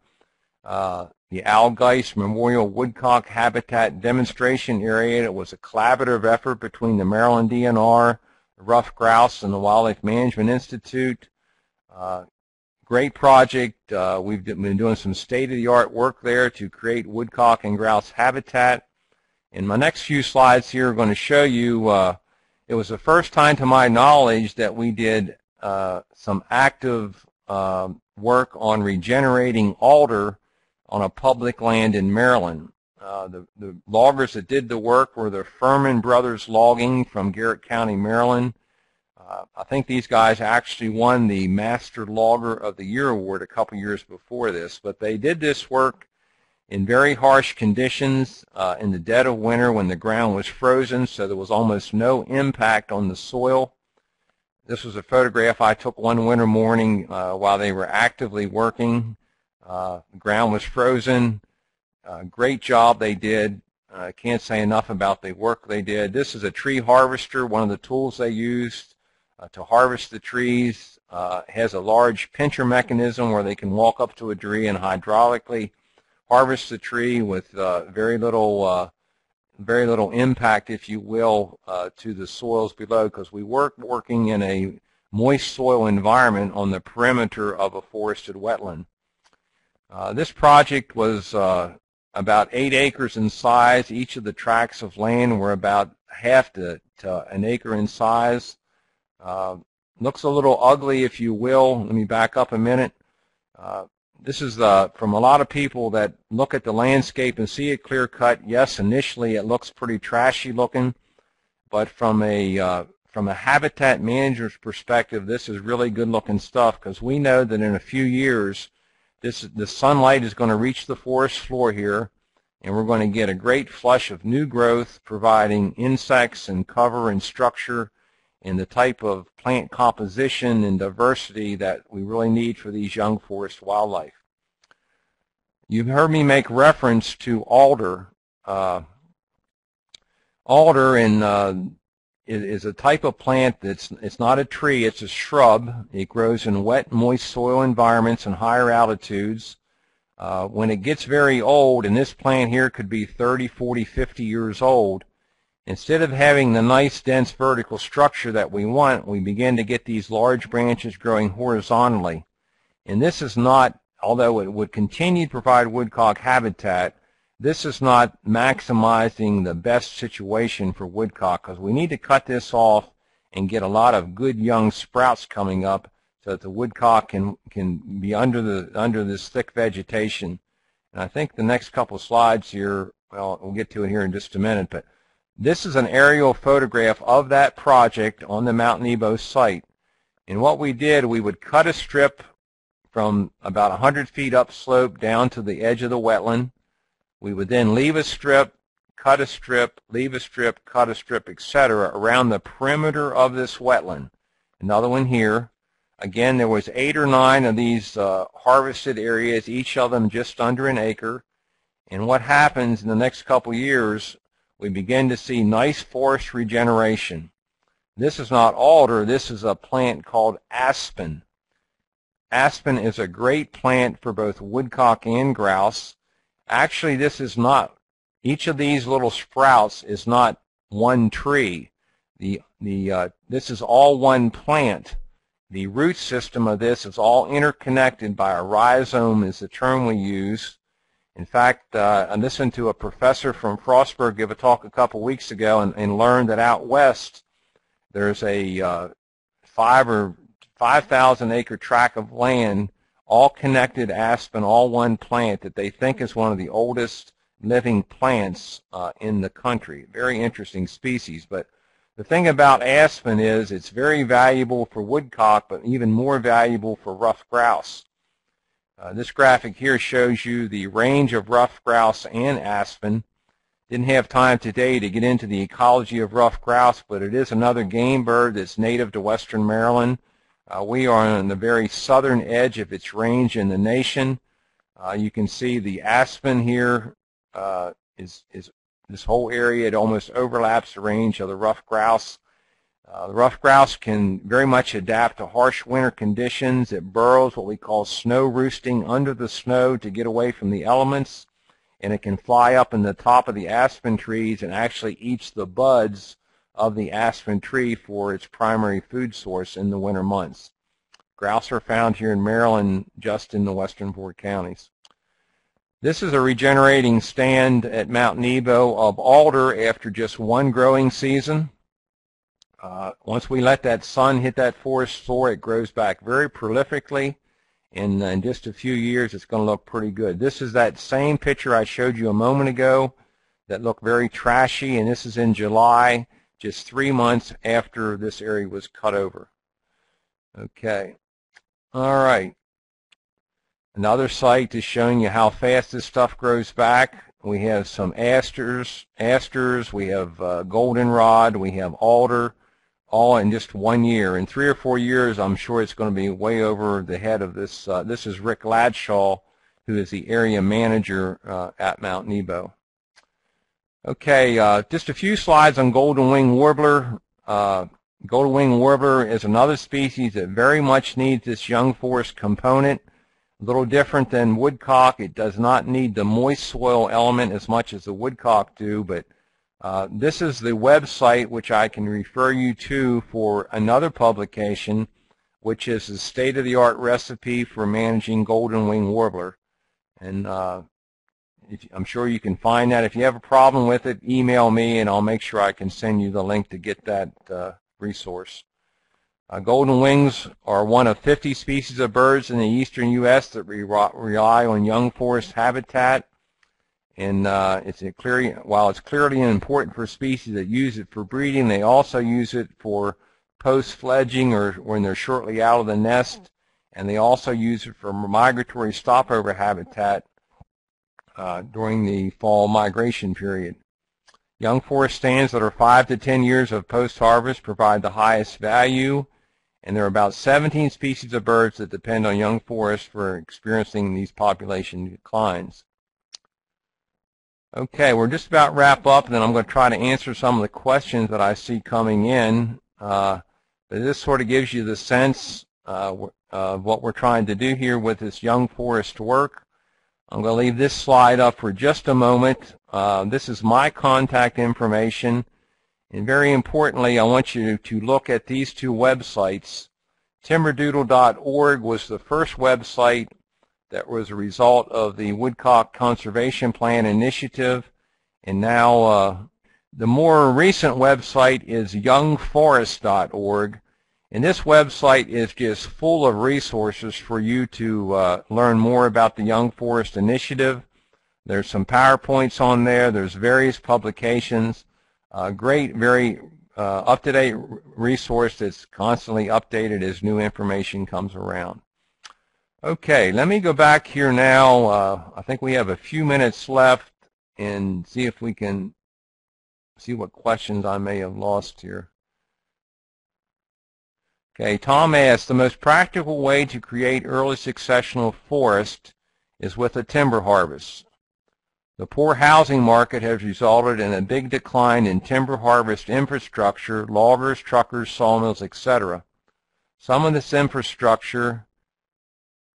uh, the Al Geis Memorial Woodcock Habitat Demonstration Area. It was a collaborative effort between the Maryland D N R, the Ruffed Grouse, and the Wildlife Management Institute. Uh, great project. Uh, we've been doing some state-of-the-art work there to create woodcock and grouse habitat. And my next few slides here are going to show you, uh, it was the first time to my knowledge that we did uh, some active uh, work on regenerating alder on a public land in Maryland. Uh, the, the loggers that did the work were the Furman Brothers Logging from Garrett County, Maryland. Uh, I think these guys actually won the Master Logger of the Year award a couple years before this, but they did this work in very harsh conditions uh, in the dead of winter when the ground was frozen, so there was almost no impact on the soil. This was a photograph I took one winter morning uh, while they were actively working. Uh, the ground was frozen. Uh, great job they did. I uh, can't say enough about the work they did. This is a tree harvester, one of the tools they used uh, to harvest the trees. Uh, has a large pincher mechanism where they can walk up to a tree and hydraulically harvest the tree with uh, very little uh, very little impact, if you will, uh, to the soils below, because we work working in a moist soil environment on the perimeter of a forested wetland. Uh, this project was uh, about eight acres in size. Each of the tracts of land were about half to, to an acre in size. Uh, looks a little ugly, if you will. Let me back up a minute. Uh, this is uh, from a lot of people that look at the landscape and see it clear cut. Yes, initially it looks pretty trashy looking, but from a uh, from a habitat manager's perspective, this is really good looking stuff, because we know that in a few years, This, the sunlight is going to reach the forest floor here, and we're going to get a great flush of new growth, providing insects and cover and structure and the type of plant composition and diversity that we really need for these young forest wildlife. You've heard me make reference to alder. Uh, alder in, uh, is, is a type of plant that's it's not a tree, it's a shrub. It grows in wet, moist soil environments and higher altitudes. Uh, when it gets very old, and this plant here could be thirty, forty, fifty years old, instead of having the nice, dense vertical structure that we want, we begin to get these large branches growing horizontally. And this is not, although it would continue to provide woodcock habitat, this is not maximizing the best situation for woodcock, because we need to cut this off and get a lot of good young sprouts coming up so that the woodcock can can be under the under this thick vegetation. And I think the next couple slides here, well, we'll get to it here in just a minute, but this is an aerial photograph of that project on the Mount Nebo site. And what we did, we would cut a strip from about one hundred feet upslope down to the edge of the wetland. We would then leave a strip, cut a strip, leave a strip, cut a strip, et cetera, around the perimeter of this wetland. Another one here. Again, there was eight or nine of these uh, harvested areas, each of them just under an acre. And what happens in the next couple years, we begin to see nice forest regeneration. This is not alder. This is a plant called aspen. Aspen is a great plant for both woodcock and grouse. Actually, this is not, each of these little sprouts is not one tree. The, the, uh, this is all one plant. The root system of this is all interconnected by a rhizome, is the term we use. In fact, uh, I listened to a professor from Frostburg give a talk a couple weeks ago and, and learned that out west there's a uh, five or five thousand acre tract of land, all connected aspen, all one plant that they think is one of the oldest living plants uh, in the country. Very interesting species. But the thing about aspen is it's very valuable for woodcock, but even more valuable for ruffed grouse. Uh, this graphic here shows you the range of ruffed grouse and aspen. Didn't have time today to get into the ecology of ruffed grouse, but it is another game bird that's native to Western Maryland. Uh, we are on the very southern edge of its range in the nation. Uh, you can see the aspen here uh, is, is this whole area. It almost overlaps the range of the ruffed grouse. Uh, the ruffed grouse can very much adapt to harsh winter conditions. It burrows what we call snow roosting under the snow to get away from the elements, and it can fly up in the top of the aspen trees and actually eats the buds of the aspen tree for its primary food source in the winter months. Grouse are found here in Maryland, just in the western four counties. This is a regenerating stand at Mount Nebo of alder after just one growing season. Uh, once we let that sun hit that forest floor, it grows back very prolifically, and in just a few years it's going to look pretty good. This is that same picture I showed you a moment ago that looked very trashy, and this is in July. just three months after this area was cut over. Okay. All right. Another site is showing you how fast this stuff grows back. We have some asters, asters. We have uh, goldenrod. We have alder, all in just one year. In three or four years, I'm sure it's going to be way over the head of this. Uh, this is Rick Ladshaw, who is the area manager uh, at Mount Nebo. Okay, uh, just a few slides on golden-winged warbler. Uh, golden-winged warbler is another species that very much needs this young forest component. A little different than woodcock, it does not need the moist soil element as much as the woodcock do, but uh, this is the website which I can refer you to for another publication, which is the state-of-the-art recipe for managing golden-winged warbler. And uh, if, I'm sure you can find that. If you have a problem with it, email me and I'll make sure I can send you the link to get that uh, resource. Uh, golden wings are one of fifty species of birds in the eastern U S that re rely on young forest habitat, and uh, it's a clearly, while it's clearly important for species that use it for breeding, they also use it for post-fledging or when they're shortly out of the nest, and they also use it for migratory stopover habitat uh, during the fall migration period. Young forest stands that are five to ten years of post-harvest provide the highest value. And there are about seventeen species of birds that depend on young forests for experiencing these population declines. Okay, we're just about to wrap up, and then I'm going to try to answer some of the questions that I see coming in. Uh, this sort of gives you the sense uh, of what we're trying to do here with this young forest work. I'm going to leave this slide up for just a moment. Uh, this is my contact information. And very importantly, I want you to look at these two websites. timberdoodle dot org was the first website that was a result of the Woodcock Conservation Plan initiative. And now uh, the more recent website is young forest dot org. And this website is just full of resources for you to uh, learn more about the Young Forest Initiative. There's some PowerPoints on there. There's various publications. Uh, great, very uh, up-to-date resource that's constantly updated as new information comes around. Okay, let me go back here now. Uh, I think we have a few minutes left and see if we can see what questions I may have lost here. Okay, Tom asks, the most practical way to create early successional forest is with a timber harvest. The poor housing market has resulted in a big decline in timber harvest infrastructure, loggers, truckers, sawmills, et cetera. Some of this infrastructure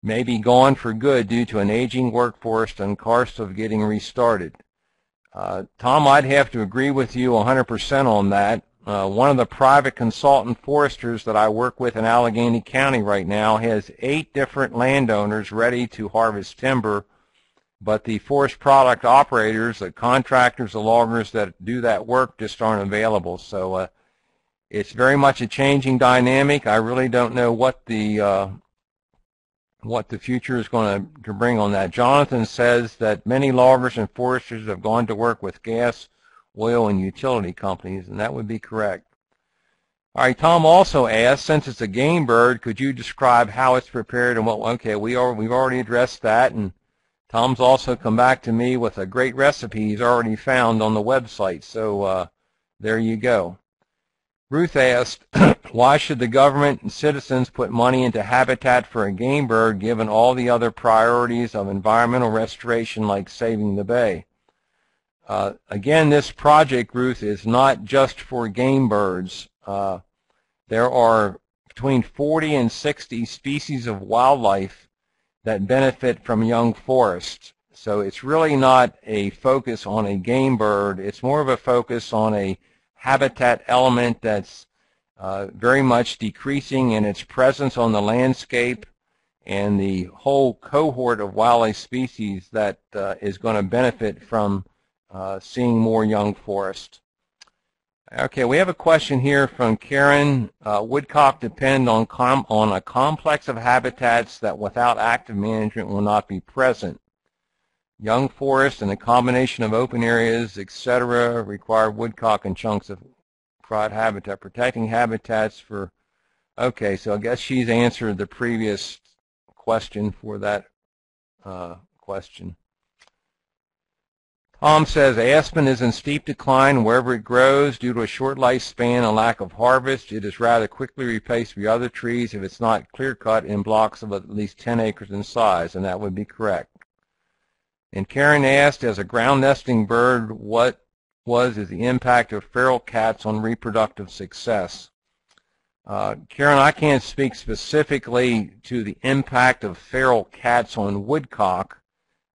may be gone for good due to an aging workforce and cost of getting restarted. Uh, Tom, I'd have to agree with you one hundred percent on that. Uh, one of the private consultant foresters that I work with in Allegheny County right now has eight different landowners ready to harvest timber. But the forest product operators, the contractors, the loggers that do that work just aren't available. So uh, it's very much a changing dynamic. I really don't know what the uh, what the future is going to bring on that. Jonathan says that many loggers and foresters have gone to work with gas, oil, and utility companies, and that would be correct. All right, Tom also asked, since it's a game bird, could you describe how it's prepared and what? Okay, we are we've already addressed that, and Tom's also come back to me with a great recipe he's already found on the website, so uh, there you go. Ruth asked, why should the government and citizens put money into habitat for a game bird given all the other priorities of environmental restoration like saving the bay? Uh, again, this project, Ruth, is not just for game birds. Uh, there are between forty and sixty species of wildlife that benefit from young forests. So it's really not a focus on a game bird. It's more of a focus on a habitat element that's uh, very much decreasing in its presence on the landscape, and the whole cohort of wildlife species that uh, is going to benefit from uh, seeing more young forest. Okay, we have a question here from Karen. Uh, woodcock depend on, com on a complex of habitats that without active management will not be present. Young forest and a combination of open areas, et cetera, require woodcock in chunks of provide habitat, protecting habitats for, okay, so I guess she's answered the previous question for that uh, question. Tom says, aspen is in steep decline wherever it grows due to a short lifespan and lack of harvest. It is rather quickly replaced by other trees if it's not clear-cut in blocks of at least ten acres in size, and that would be correct. And Karen asked, as a ground nesting bird, what was is the impact of feral cats on reproductive success? Uh, Karen, I can't speak specifically to the impact of feral cats on woodcock,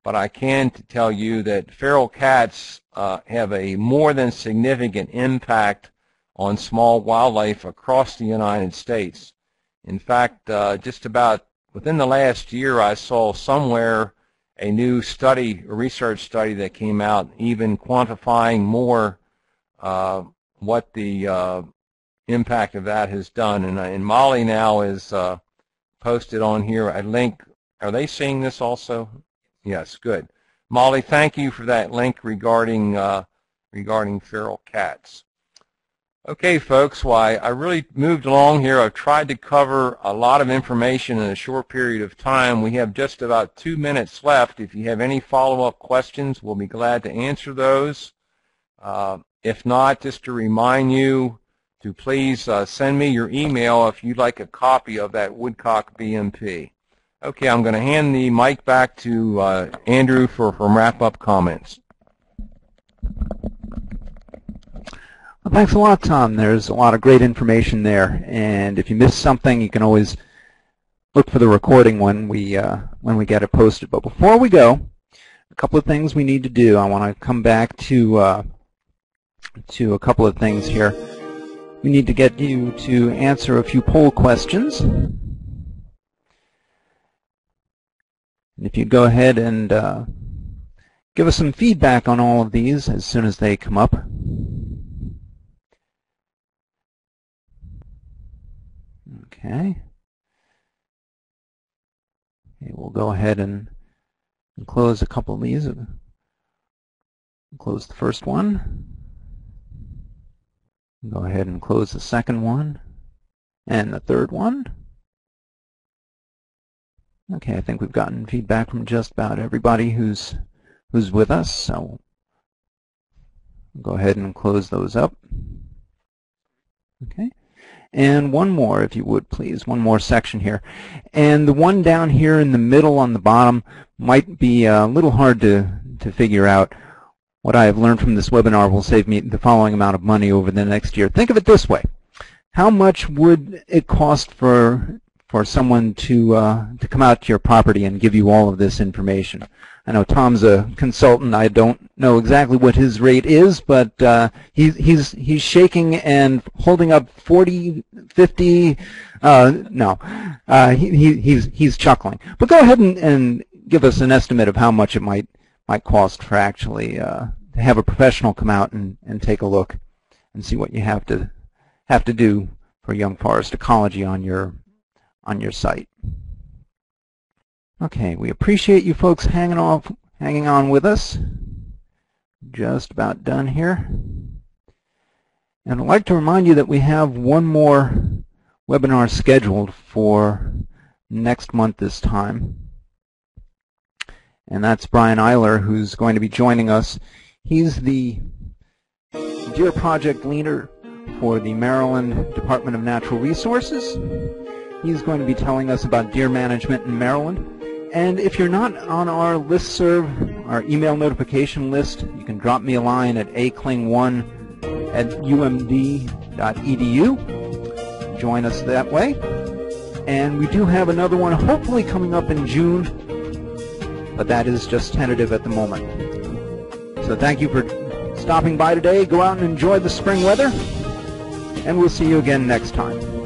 but I can tell you that feral cats uh, have a more than significant impact on small wildlife across the United States. In fact, uh, just about within the last year, I saw somewhere a new study, a research study that came out, even quantifying more uh, what the uh, impact of that has done. And, and Molly now is uh, posted on here a link. Are they seeing this also? Yes, good. Molly, thank you for that link regarding uh, regarding feral cats. Okay, folks, why I really moved along here. I've tried to cover a lot of information in a short period of time. We have just about two minutes left. If you have any follow-up questions, we'll be glad to answer those. Uh, if not, just to remind you to please uh, send me your email if you'd like a copy of that Woodcock B M P. Okay, I'm going to hand the mic back to uh, Andrew for, for wrap-up comments. Well, thanks a lot, Tom. There's a lot of great information there, and if you missed something, you can always look for the recording when we uh, when we get it posted. But before we go, a couple of things we need to do. I want to come back to uh, to a couple of things here. We need to get you to answer a few poll questions. And if you go ahead and uh, give us some feedback on all of these as soon as they come up. Okay. Okay, we'll go ahead and, and close a couple of these. We'll close the first one. Go ahead and close the second one and the third one. Okay, I think we've gotten feedback from just about everybody who's who's with us, so we'll go ahead and close those up. Okay, and one more, if you would please, one more section here. And the one down here in the middle on the bottom might be a little hard to, to figure out. What I have learned from this webinar will save me the following amount of money over the next year. Think of it this way. How much would it cost for for someone to uh, to come out to your property and give you all of this information? I know Tom's a consultant. I don't know exactly what his rate is, but uh, he's he's he's shaking and holding up forty, fifty. Uh, no, uh, he, he he's he's chuckling. But go ahead and, and give us an estimate of how much it might might cost for actually uh, to have a professional come out and and take a look and see what you have to have to do for young forest ecology on your on your site. Okay, we appreciate you folks hanging off, hanging on with us. Just about done here. And I'd like to remind you that we have one more webinar scheduled for next month this time. And that's Brian Eiler, who's going to be joining us. He's the Deer Project leader for the Maryland Department of Natural Resources. He's going to be telling us about deer management in Maryland. And if you're not on our listserv, our email notification list, you can drop me a line at acling one at U M D dot E D U. Join us that way. And we do have another one hopefully coming up in June, but that is just tentative at the moment. So thank you for stopping by today. Go out and enjoy the spring weather, and we'll see you again next time.